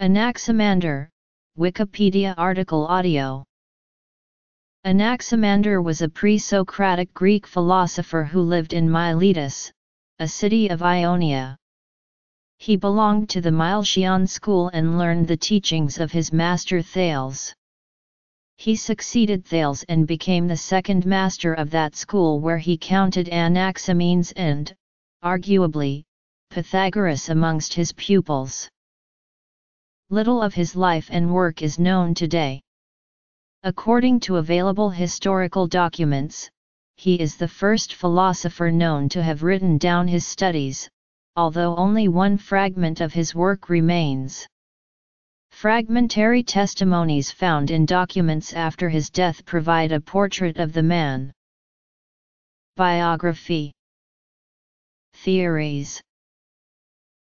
Anaximander, Wikipedia article audio. Anaximander was a pre-Socratic Greek philosopher who lived in Miletus, a city of Ionia. He belonged to the Milesian school and learned the teachings of his master Thales. He succeeded Thales and became the second master of that school, where he counted Anaximenes and, arguably, Pythagoras amongst his pupils. Little of his life and work is known today. According to available historical documents, he is the first philosopher known to have written down his studies, although only one fragment of his work remains. Fragmentary testimonies found in documents after his death provide a portrait of the man. Biography. Theories.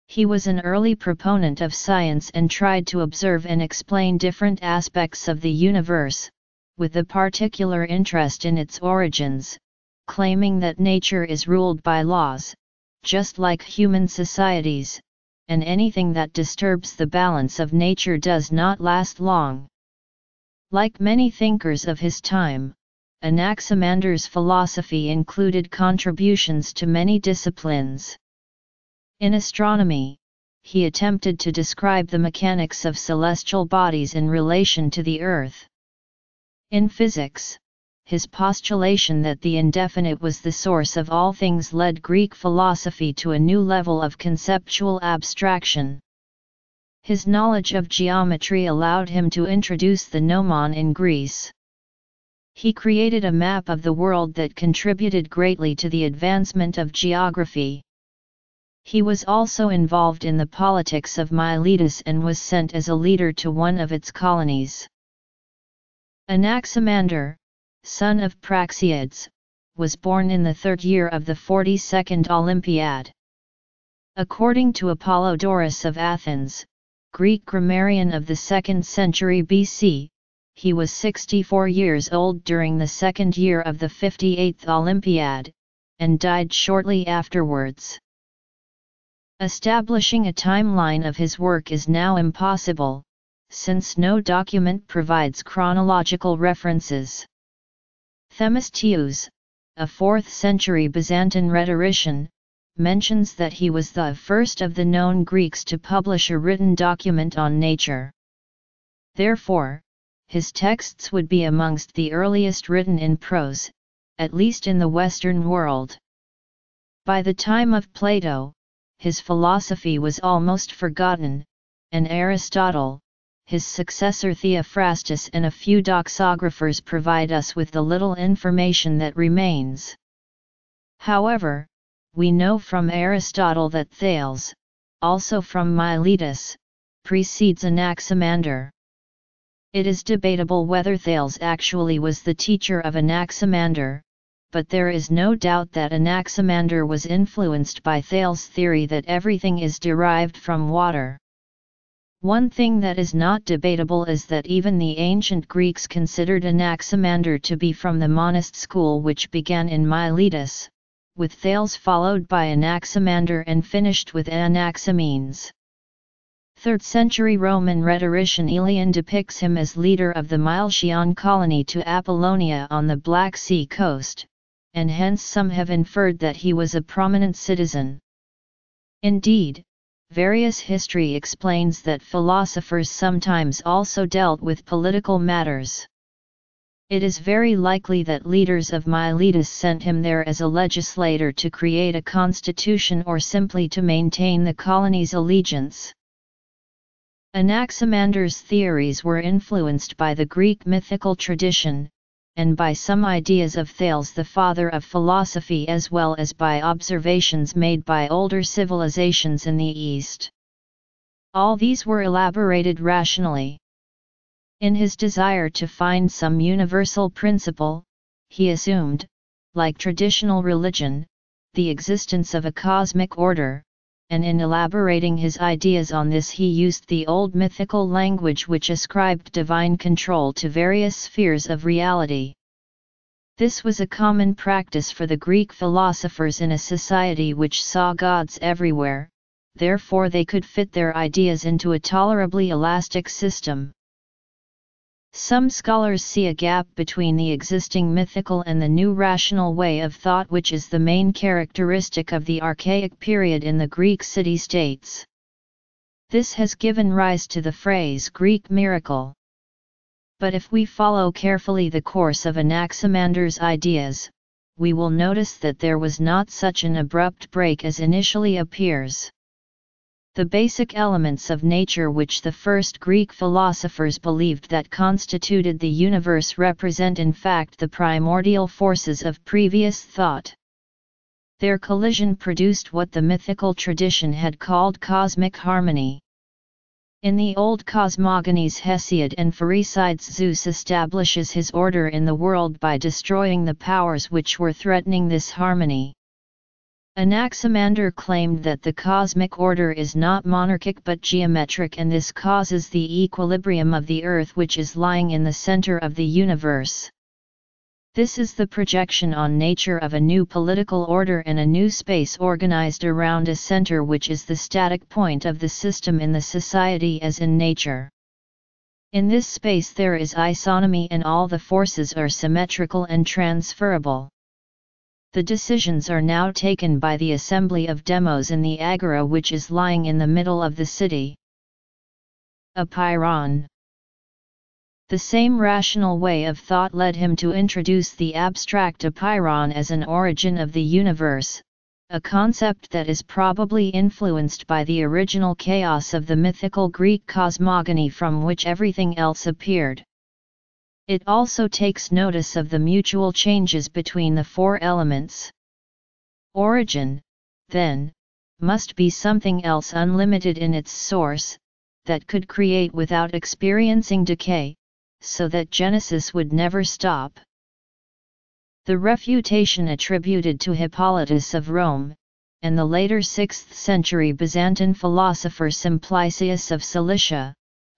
He was an early proponent of science and tried to observe and explain different aspects of the universe, with a particular interest in its origins, claiming that nature is ruled by laws, just like human societies, and anything that disturbs the balance of nature does not last long. Like many thinkers of his time, Anaximander's philosophy included contributions to many disciplines. In astronomy, he attempted to describe the mechanics of celestial bodies in relation to the Earth. In physics, his postulation that the indefinite was the source of all things led Greek philosophy to a new level of conceptual abstraction. His knowledge of geometry allowed him to introduce the gnomon in Greece. He created a map of the world that contributed greatly to the advancement of geography. He was also involved in the politics of Miletus and was sent as a leader to one of its colonies. Anaximander, son of Praxeades, was born in the third year of the 42nd Olympiad. According to Apollodorus of Athens, Greek grammarian of the 2nd century BC, he was 64 years old during the second year of the 58th Olympiad, and died shortly afterwards. Establishing a timeline of his work is now impossible, since no document provides chronological references. Themistius, a 4th century Byzantine rhetorician, mentions that he was the first of the known Greeks to publish a written document on nature. Therefore, his texts would be amongst the earliest written in prose, at least in the Western world. By the time of Plato, his philosophy was almost forgotten, and Aristotle, his successor Theophrastus, and a few doxographers provide us with the little information that remains. However, we know from Aristotle that Thales, also from Miletus, precedes Anaximander. It is debatable whether Thales actually was the teacher of Anaximander, but there is no doubt that Anaximander was influenced by Thales' theory that everything is derived from water. One thing that is not debatable is that even the ancient Greeks considered Anaximander to be from the monist school, which began in Miletus, with Thales followed by Anaximander and finished with Anaximenes. 3rd-century Roman rhetorician Aelian depicts him as leader of the Milesian colony to Apollonia on the Black Sea coast, and hence some have inferred that he was a prominent citizen. Indeed, various history explains that philosophers sometimes also dealt with political matters. It is very likely that leaders of Miletus sent him there as a legislator to create a constitution or simply to maintain the colony's allegiance. Anaximander's theories were influenced by the Greek mythical tradition, and by some ideas of Thales, the father of philosophy, as well as by observations made by older civilizations in the East. All these were elaborated rationally. In his desire to find some universal principle, he assumed, like traditional religion, the existence of a cosmic order, and in elaborating his ideas on this he used the old mythical language which ascribed divine control to various spheres of reality. This was a common practice for the Greek philosophers in a society which saw gods everywhere, therefore they could fit their ideas into a tolerably elastic system. Some scholars see a gap between the existing mythical and the new rational way of thought, which is the main characteristic of the archaic period in the Greek city-states. This has given rise to the phrase Greek miracle. But if we follow carefully the course of Anaximander's ideas, we will notice that there was not such an abrupt break as initially appears. The basic elements of nature which the first Greek philosophers believed that constituted the universe represent in fact the primordial forces of previous thought. Their collision produced what the mythical tradition had called cosmic harmony. In the old cosmogonies, Hesiod and Pherecydes, Zeus establishes his order in the world by destroying the powers which were threatening this harmony. Anaximander claimed that the cosmic order is not monarchic but geometric, and this causes the equilibrium of the earth, which is lying in the center of the universe. This is the projection on nature of a new political order and a new space organized around a center, which is the static point of the system in the society as in nature. In this space there is isonomy, and all the forces are symmetrical and transferable. The decisions are now taken by the assembly of demos in the agora, which is lying in the middle of the city. Apeiron. The same rational way of thought led him to introduce the abstract apeiron as an origin of the universe, a concept that is probably influenced by the original chaos of the mythical Greek cosmogony, from which everything else appeared. It also takes notice of the mutual changes between the four elements. Origin, then, must be something else unlimited in its source, that could create without experiencing decay, so that Genesis would never stop. The refutation attributed to Hippolytus of Rome, and the later 6th century Byzantine philosopher Simplicius of Cilicia,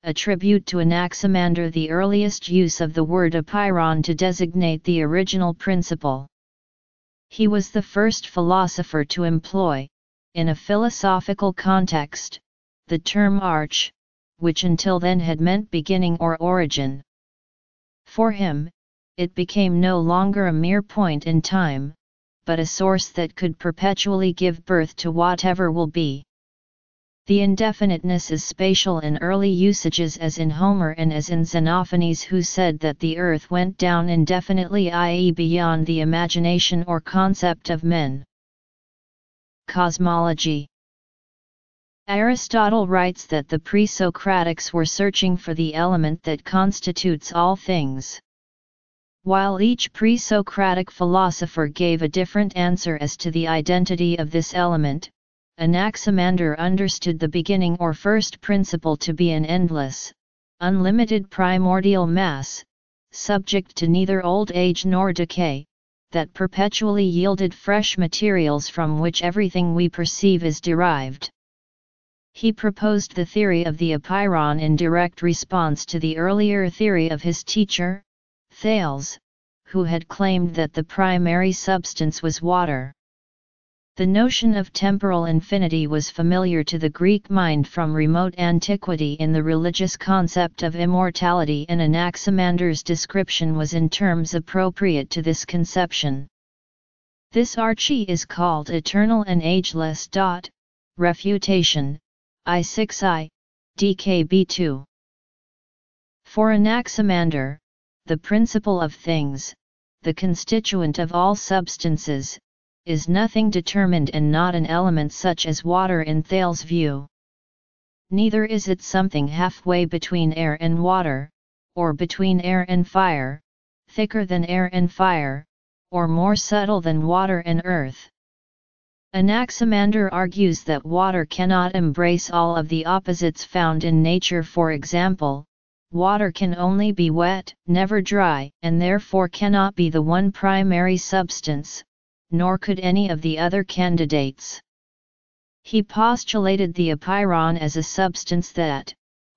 attribute to Anaximander the earliest use of the word apeiron to designate the original principle. He was the first philosopher to employ, in a philosophical context, the term arch, which until then had meant beginning or origin. For him, it became no longer a mere point in time, but a source that could perpetually give birth to whatever will be. The indefiniteness is spatial in early usages, as in Homer and as in Xenophanes, who said that the earth went down indefinitely, i.e. beyond the imagination or concept of men. Cosmology. Aristotle writes that the pre-Socratics were searching for the element that constitutes all things. While each pre-Socratic philosopher gave a different answer as to the identity of this element, Anaximander understood the beginning or first principle to be an endless, unlimited primordial mass, subject to neither old age nor decay, that perpetually yielded fresh materials from which everything we perceive is derived. He proposed the theory of the apeiron in direct response to the earlier theory of his teacher, Thales, who had claimed that the primary substance was water. The notion of temporal infinity was familiar to the Greek mind from remote antiquity in the religious concept of immortality, and Anaximander's description was in terms appropriate to this conception. This archē is called eternal and ageless. Refutation, I6I, DKB2. For Anaximander, the principle of things, the constituent of all substances, is nothing determined and not an element, such as water in Thales' view. Neither is it something halfway between air and water, or between air and fire, thicker than air and fire, or more subtle than water and earth. Anaximander argues that water cannot embrace all of the opposites found in nature. For example, water can only be wet, never dry, and therefore cannot be the one primary substance, nor could any of the other candidates. He postulated the apeiron as a substance that,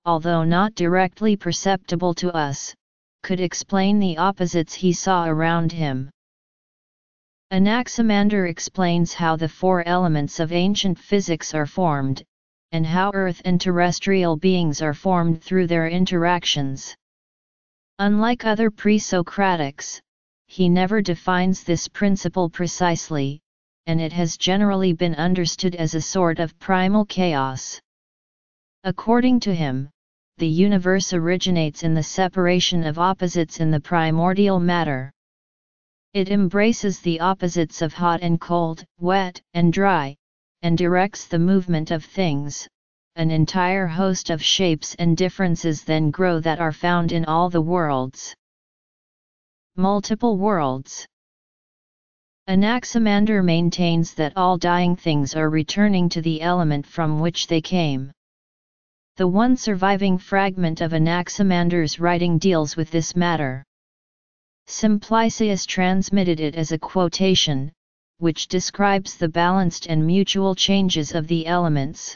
although not directly perceptible to us, could explain the opposites he saw around him. Anaximander explains how the four elements of ancient physics are formed, and how earth and terrestrial beings are formed through their interactions. Unlike other pre-Socratics, he never defines this principle precisely, and it has generally been understood as a sort of primal chaos. According to him, the universe originates in the separation of opposites in the primordial matter. It embraces the opposites of hot and cold, wet and dry, and directs the movement of things. An entire host of shapes and differences then grow that are found in all the worlds. Multiple worlds. Anaximander maintains that all dying things are returning to the element from which they came. The one surviving fragment of Anaximander's writing deals with this matter. Simplicius transmitted it as a quotation, which describes the balanced and mutual changes of the elements.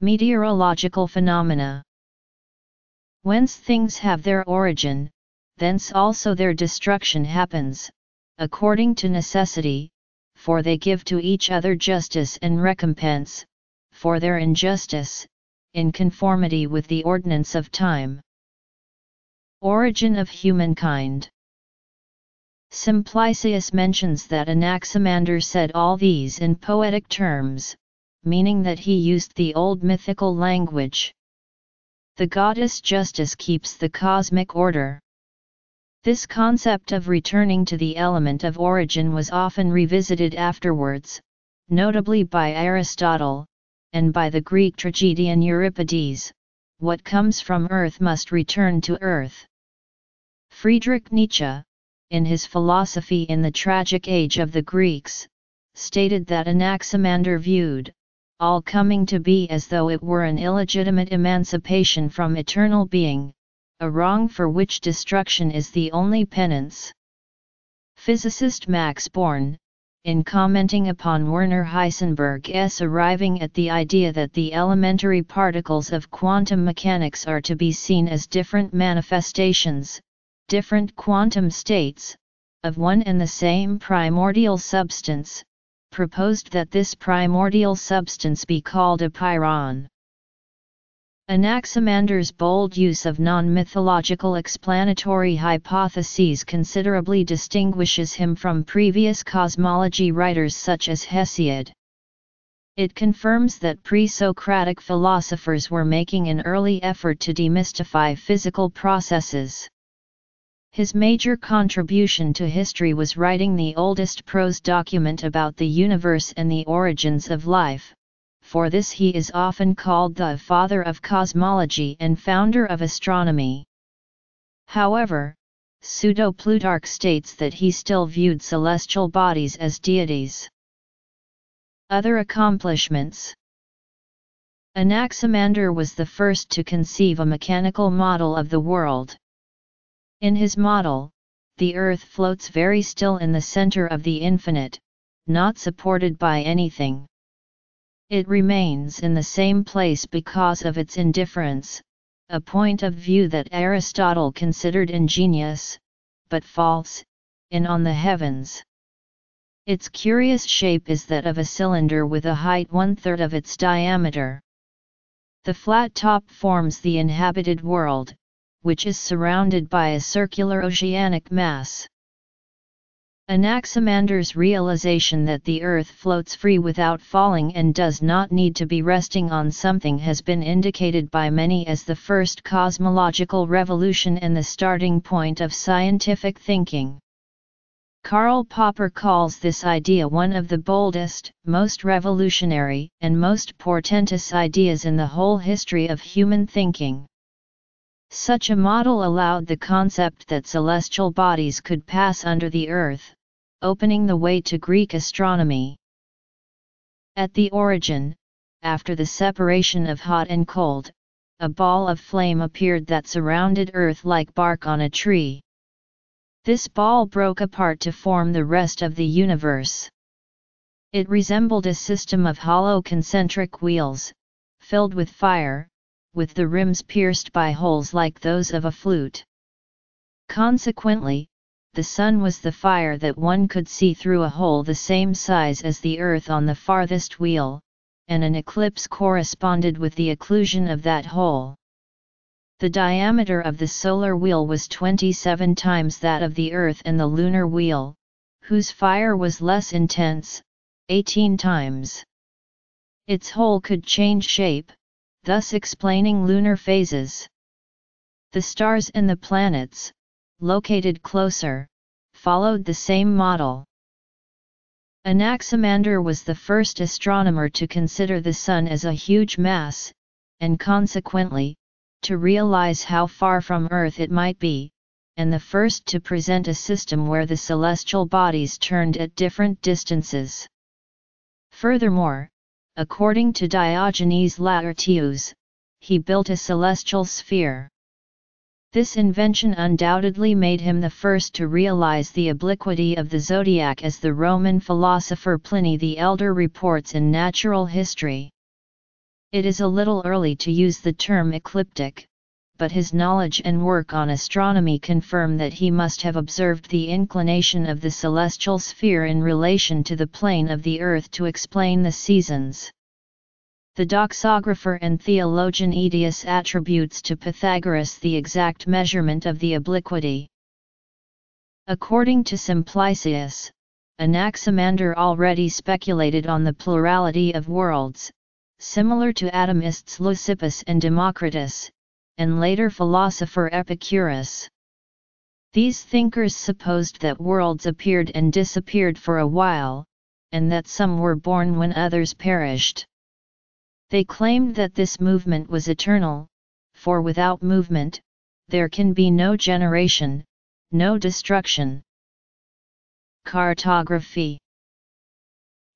Meteorological phenomena. Whence things have their origin, thence also their destruction happens, according to necessity, for they give to each other justice and recompense, for their injustice, in conformity with the ordinance of time. Origin of humankind. Simplicius mentions that Anaximander said all these in poetic terms, meaning that he used the old mythical language. The goddess Justice keeps the cosmic order. This concept of returning to the element of origin was often revisited afterwards, notably by Aristotle, and by the Greek tragedian Euripides. What comes from earth must return to earth. Friedrich Nietzsche, in his Philosophy in the Tragic Age of the Greeks, stated that Anaximander viewed all coming to be as though it were an illegitimate emancipation from eternal being, a wrong for which destruction is the only penance. Physicist Max Born, in commenting upon Werner Heisenberg's arriving at the idea that the elementary particles of quantum mechanics are to be seen as different manifestations, different quantum states, of one and the same primordial substance, proposed that this primordial substance be called apeiron. Anaximander's bold use of non-mythological explanatory hypotheses considerably distinguishes him from previous cosmology writers such as Hesiod. It confirms that pre-Socratic philosophers were making an early effort to demystify physical processes. His major contribution to history was writing the oldest prose document about the universe and the origins of life. For this he is often called the father of cosmology and founder of astronomy. However, Pseudo-Plutarch states that he still viewed celestial bodies as deities. Other accomplishments. Anaximander was the first to conceive a mechanical model of the world. In his model, the earth floats very still in the center of the infinite, not supported by anything. It remains in the same place because of its indifference, a point of view that Aristotle considered ingenious, but false, in On the Heavens. Its curious shape is that of a cylinder with a height 1/3 of its diameter. The flat top forms the inhabited world, which is surrounded by a circular oceanic mass. Anaximander's realization that the earth floats free without falling and does not need to be resting on something has been indicated by many as the first cosmological revolution and the starting point of scientific thinking. Karl Popper calls this idea one of the boldest, most revolutionary, and most portentous ideas in the whole history of human thinking. Such a model allowed the concept that celestial bodies could pass under the earth, opening the way to Greek astronomy. At the origin, after the separation of hot and cold, a ball of flame appeared that surrounded earth like bark on a tree. This ball broke apart to form the rest of the universe. It resembled a system of hollow concentric wheels, filled with fire, with the rims pierced by holes like those of a flute. Consequently, the sun was the fire that one could see through a hole the same size as the earth on the farthest wheel, and an eclipse corresponded with the occlusion of that hole. The diameter of the solar wheel was 27 times that of the earth and the lunar wheel, whose fire was less intense, 18 times. Its hole could change shape, thus explaining lunar phases. The stars and the planets, located closer, followed the same model. Anaximander was the first astronomer to consider the sun as a huge mass, and consequently, to realize how far from Earth it might be, and the first to present a system where the celestial bodies turned at different distances. Furthermore, according to Diogenes Laertius, he built a celestial sphere. This invention undoubtedly made him the first to realize the obliquity of the zodiac, as the Roman philosopher Pliny the Elder reports in Natural History. It is a little early to use the term ecliptic, but his knowledge and work on astronomy confirm that he must have observed the inclination of the celestial sphere in relation to the plane of the earth to explain the seasons. The doxographer and theologian Aetius attributes to Pythagoras the exact measurement of the obliquity. According to Simplicius, Anaximander already speculated on the plurality of worlds, similar to atomists Leucippus and Democritus, and later philosopher Epicurus. These thinkers supposed that worlds appeared and disappeared for a while, and that some were born when others perished. They claimed that this movement was eternal, for without movement, there can be no generation, no destruction. Cartography.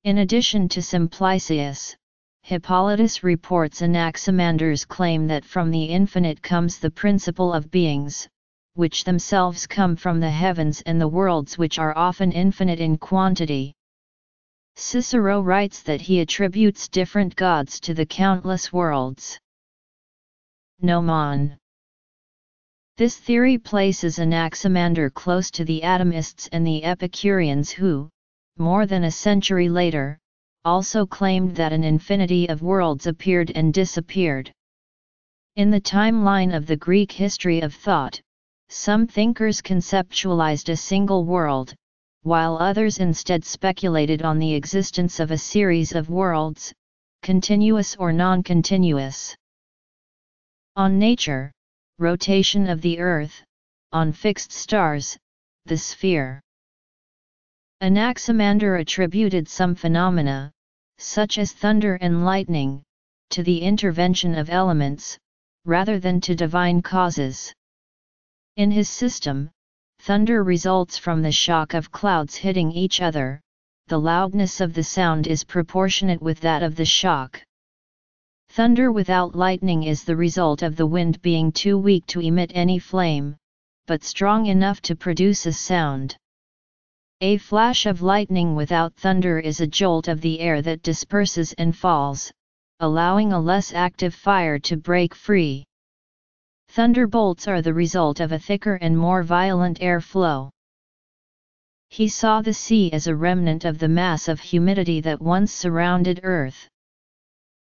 In addition to Simplicius, Hippolytus reports Anaximander's claim that from the infinite comes the principle of beings, which themselves come from the heavens and the worlds, which are often infinite in quantity. Cicero writes that he attributes different gods to the countless worlds. Gnomon. This theory places Anaximander close to the atomists and the Epicureans who, more than a century later, also claimed that an infinity of worlds appeared and disappeared. In the timeline of the Greek history of thought, some thinkers conceptualized a single world, while others instead speculated on the existence of a series of worlds, continuous or non-continuous. On nature, rotation of the Earth, on fixed stars, the sphere. Anaximander attributed some phenomena, such as thunder and lightning, to the intervention of elements, rather than to divine causes. In his system, thunder results from the shock of clouds hitting each other, the loudness of the sound is proportionate with that of the shock. Thunder without lightning is the result of the wind being too weak to emit any flame, but strong enough to produce a sound. A flash of lightning without thunder is a jolt of the air that disperses and falls, allowing a less active fire to break free. Thunderbolts are the result of a thicker and more violent air flow. He saw the sea as a remnant of the mass of humidity that once surrounded Earth.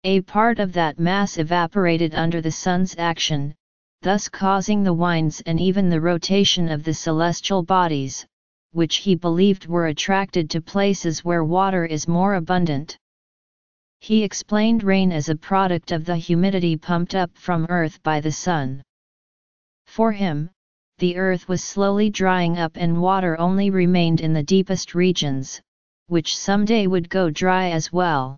A part of that mass evaporated under the sun's action, thus causing the winds and even the rotation of the celestial bodies, which he believed were attracted to places where water is more abundant. He explained rain as a product of the humidity pumped up from Earth by the sun. For him, the earth was slowly drying up and water only remained in the deepest regions, which someday would go dry as well.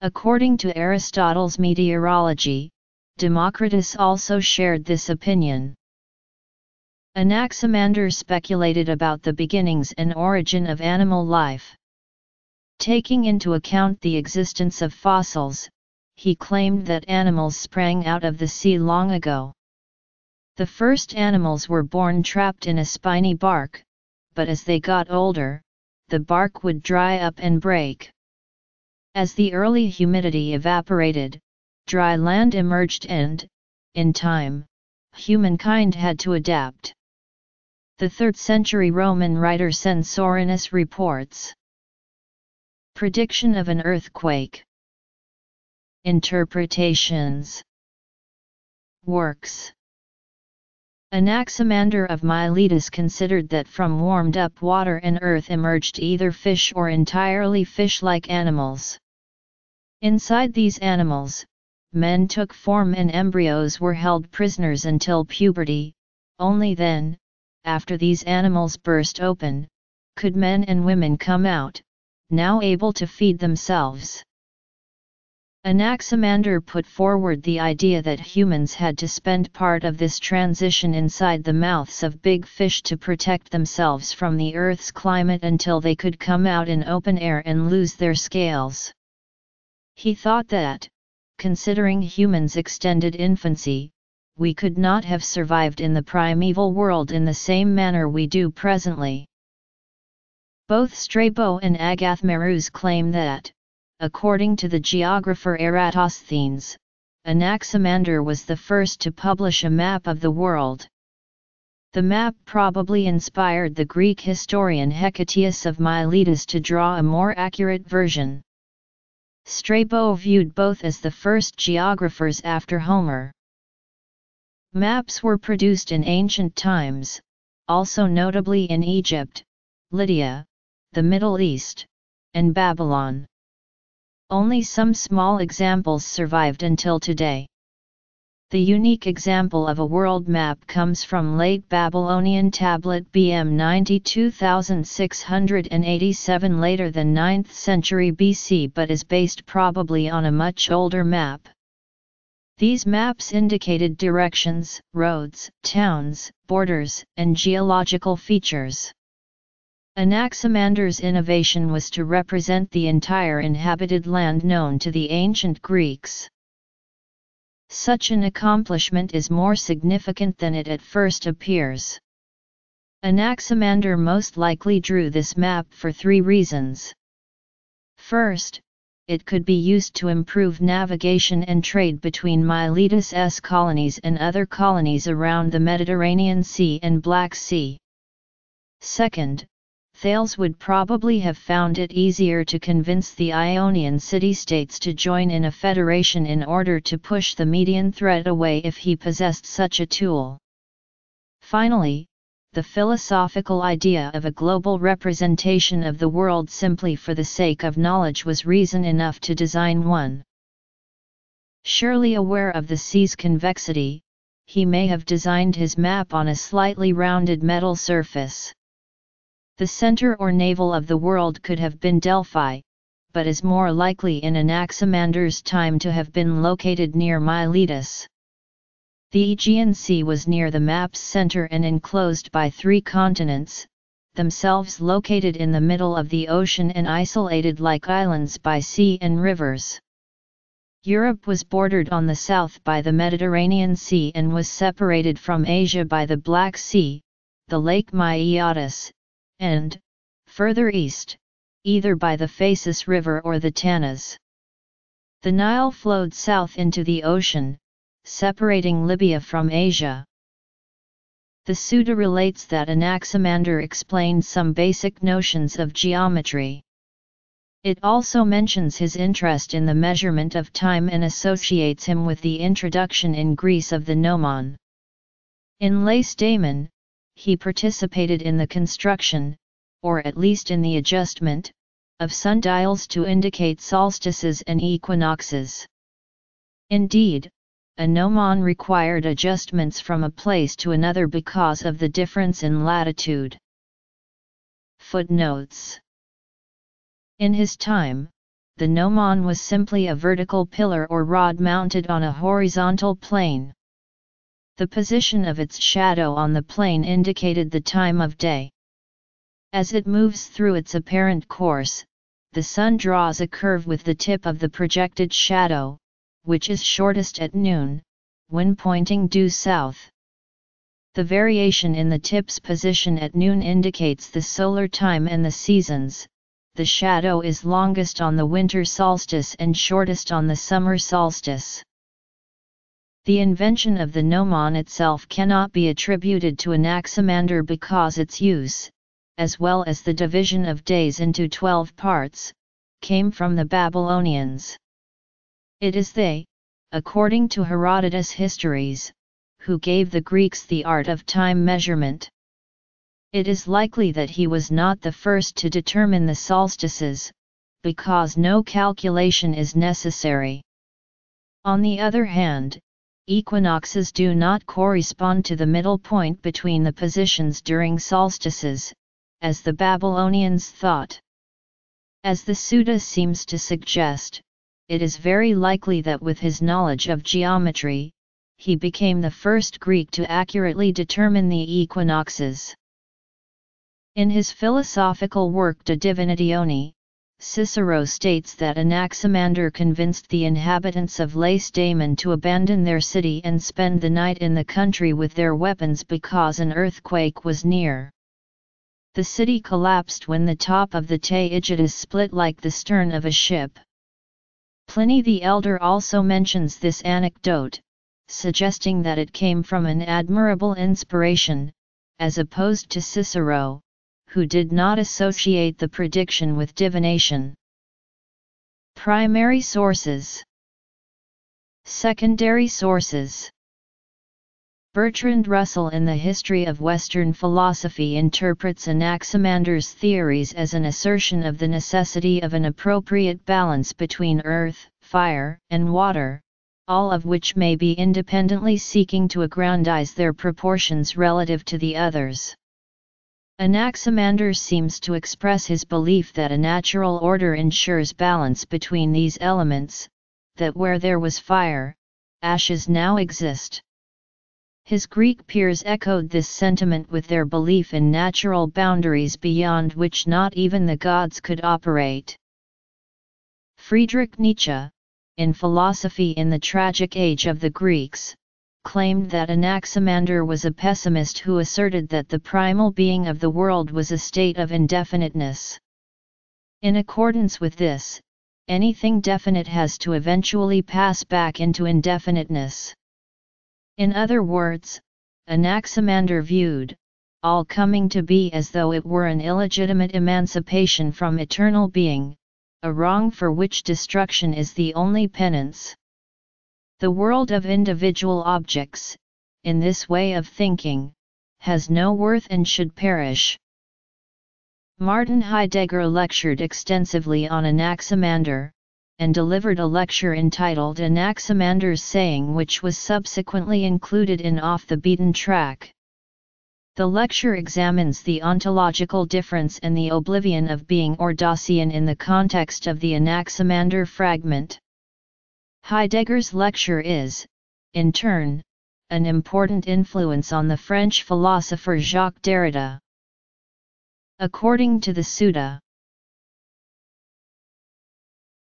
According to Aristotle's meteorology, Democritus also shared this opinion. Anaximander speculated about the beginnings and origin of animal life. Taking into account the existence of fossils, he claimed that animals sprang out of the sea long ago. The first animals were born trapped in a spiny bark, but as they got older, the bark would dry up and break. As the early humidity evaporated, dry land emerged and, in time, humankind had to adapt. the 3rd century Roman writer Censorinus reports. Prediction of an earthquake. Interpretations. Works. Anaximander of Miletus considered that from warmed-up water and earth emerged either fish or entirely fish-like animals. Inside these animals, men took form and embryos were held prisoners until puberty. Only then, after these animals burst open, could men and women come out, now able to feed themselves. Anaximander put forward the idea that humans had to spend part of this transition inside the mouths of big fish to protect themselves from the Earth's climate until they could come out in open air and lose their scales. He thought that, considering humans' extended infancy, we could not have survived in the primeval world in the same manner we do presently. Both Strabo and Agathomarus claim that, according to the geographer Eratosthenes, Anaximander was the first to publish a map of the world. The map probably inspired the Greek historian Hecatius of Miletus to draw a more accurate version. Strabo viewed both as the first geographers after Homer. Maps were produced in ancient times, also notably in Egypt, Lydia, the Middle East, and Babylon. Only some small examples survived until today. The unique example of a world map comes from late Babylonian tablet BM 92687, later than 9th century BC, but is based probably on a much older map. These maps indicated directions, roads, towns, borders, and geological features. Anaximander's innovation was to represent the entire inhabited land known to the ancient Greeks. Such an accomplishment is more significant than it at first appears. Anaximander most likely drew this map for three reasons. First, it could be used to improve navigation and trade between Miletus's colonies and other colonies around the Mediterranean Sea and Black Sea. Second, Thales would probably have found it easier to convince the Ionian city-states to join in a federation in order to push the Median threat away if he possessed such a tool. Finally, the philosophical idea of a global representation of the world simply for the sake of knowledge was reason enough to design one. Surely aware of the sea's convexity, he may have designed his map on a slightly rounded metal surface. The center or navel of the world could have been Delphi, but is more likely in Anaximander's time to have been located near Miletus. The Aegean Sea was near the map's center and enclosed by three continents, themselves located in the middle of the ocean and isolated like islands by sea and rivers. Europe was bordered on the south by the Mediterranean Sea and was separated from Asia by the Black Sea, the Lake Myiatis, and, further east, either by the Phasis River or the Tanas. The Nile flowed south into the ocean, separating Libya from Asia. The Suda relates that Anaximander explained some basic notions of geometry. It also mentions his interest in the measurement of time and associates him with the introduction in Greece of the gnomon. In Lacedaemon, he participated in the construction, or at least in the adjustment, of sundials to indicate solstices and equinoxes. Indeed, a gnomon required adjustments from a place to another because of the difference in latitude. Footnotes. In his time, the gnomon was simply a vertical pillar or rod mounted on a horizontal plane. The position of its shadow on the plane indicated the time of day. As it moves through its apparent course, the sun draws a curve with the tip of the projected shadow, which is shortest at noon, when pointing due south. The variation in the tip's position at noon indicates the solar time and the seasons. The shadow is longest on the winter solstice and shortest on the summer solstice. The invention of the gnomon itself cannot be attributed to Anaximander because its use, as well as the division of days into 12 parts, came from the Babylonians. It is they, according to Herodotus' histories, who gave the Greeks the art of time measurement. It is likely that he was not the first to determine the solstices, because no calculation is necessary. On the other hand, equinoxes do not correspond to the middle point between the positions during solstices, as the Babylonians thought. As the Suda seems to suggest, it is very likely that with his knowledge of geometry, he became the first Greek to accurately determine the equinoxes. In his philosophical work De Divinitate, Cicero states that Anaximander convinced the inhabitants of Lacedaemon to abandon their city and spend the night in the country with their weapons because an earthquake was near. The city collapsed when the top of the Taygetus split like the stern of a ship. Pliny the Elder also mentions this anecdote, suggesting that it came from an admirable inspiration, as opposed to Cicero, who did not associate the prediction with divination. Primary sources. Secondary sources. Bertrand Russell in The History of Western Philosophy interprets Anaximander's theories as an assertion of the necessity of an appropriate balance between earth, fire, and water, all of which may be independently seeking to aggrandize their proportions relative to the others. Anaximander seems to express his belief that a natural order ensures balance between these elements, that where there was fire, ashes now exist. His Greek peers echoed this sentiment with their belief in natural boundaries beyond which not even the gods could operate. Friedrich Nietzsche, in Philosophy in the Tragic Age of the Greeks, claimed that Anaximander was a pessimist who asserted that the primal being of the world was a state of indefiniteness. In accordance with this, anything definite has to eventually pass back into indefiniteness. In other words, Anaximander viewed all coming to be as though it were an illegitimate emancipation from eternal being, a wrong for which destruction is the only penance. The world of individual objects, in this way of thinking, has no worth and should perish. Martin Heidegger lectured extensively on Anaximander, and delivered a lecture entitled Anaximander's Saying, which was subsequently included in Off the Beaten Track. The lecture examines the ontological difference and the oblivion of being or Dasein in the context of the Anaximander fragment. Heidegger's lecture is, in turn, an important influence on the French philosopher Jacques Derrida. According to the Suda,